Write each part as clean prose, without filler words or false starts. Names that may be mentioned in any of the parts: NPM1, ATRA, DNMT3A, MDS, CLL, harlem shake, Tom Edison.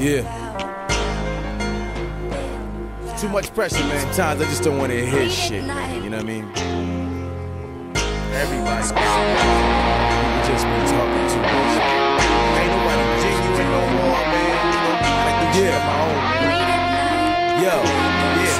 Yeah. Too much pressure, man. Sometimes I just don't want to hear shit, man. You know what I mean? Everybody's just been talking too much. Ain't nobody genuine no more, man. You know, I do shit on my own. Yo, yeah.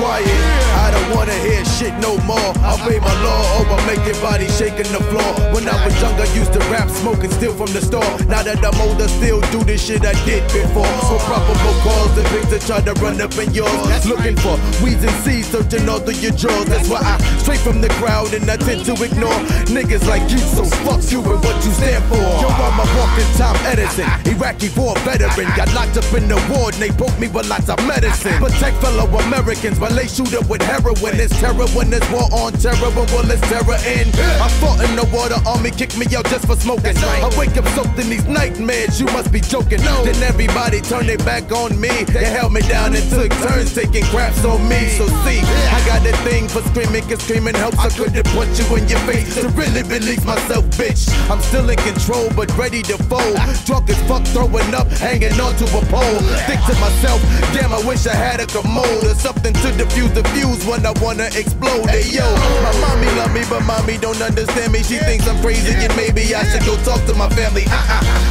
Quiet. I don't wanna hear shit no more. I obey my law, or I make your body shaking the floor. When I was younger, used to rap, smoking still from the store. Now that I'm older, still do the shit I did before. So probable calls and things that try to run up in yours. Looking for weeds and seeds, searching all through your drawers. That's why I straight from the crowd and I tend to ignore niggas like you. So fuck you and what you stand for. Yo, I'm a walking Tom Edison, Iraqi war veteran. Got locked up in the ward and they broke me with lots of medicine. Protect fellow Americans while they shoot up with heroin. It's terror when there's war on terror. Well, it's terror in. I fought in the water, army kicked me out just for smoking. Right. I wake up soaked in these nightmares. You must be joking. No. Then everybody turned their back on me. They held me down and took turns taking craps on me. So see, I got a thing for screaming, 'cause screaming helps. I couldn't punch you in your face to really release myself, bitch. I'm still in control, but ready to fold. Drunk as fuck, throwing up, hanging onto a pole. Think to myself, damn, I wish I had a commode or something to diffuse the fuse when I wanna explode. Hey yo, my mommy love me, but mommy don't understand me. She thinks I'm crazy and maybe I should go talk to my family.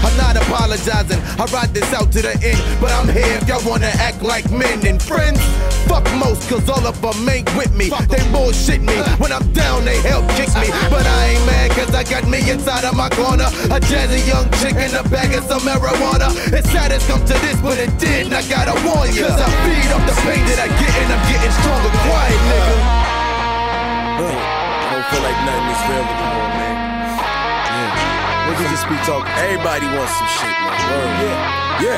I'm not apologizing, I ride this out to the end. But I'm here if y'all wanna act like men and friends. Fuck most, 'cause all of them ain't with me. They bullshit me, when I'm down they help kick me. But I ain't mad, 'cause I got me inside of my corner. A jazzy young chick in a bag of some marijuana. It's sad it's come to this, but it did, and I gotta warn ya. 'Cause I feed off the pain that I get and I'm getting stronger. Quiet, nigga. I don't feel like nothing is real anymore, man. Yeah. Niggas just be talking. Everybody wants some shit, man. Word. Yeah. Yeah.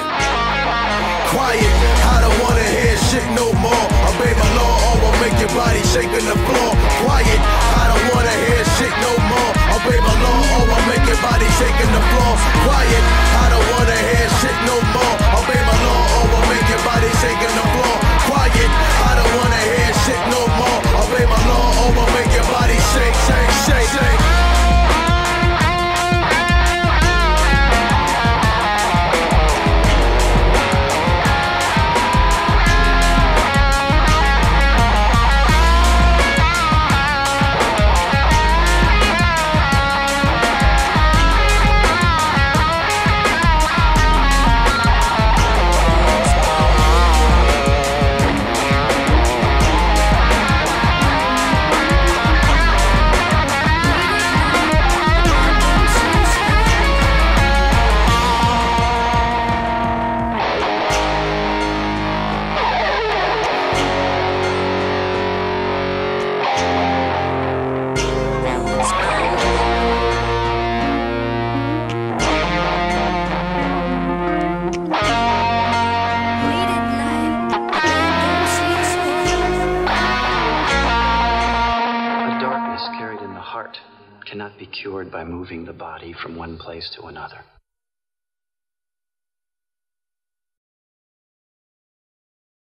Quiet. I don't wanna hear shit no more. Obey my law, or I'll make your body shaking the floor. Quiet. I don't wanna hear shit no more. Obey my law, or I'll make your body shaking the floor. Quiet. I don't wanna hear shit no more. Obey my law, or I'll make your body shaking the floor. Quiet. I don't wanna hear shit no more. Obey my law, or I'll make your body shake, shake, shake, shake. Cannot be cured by moving the body from one place to another.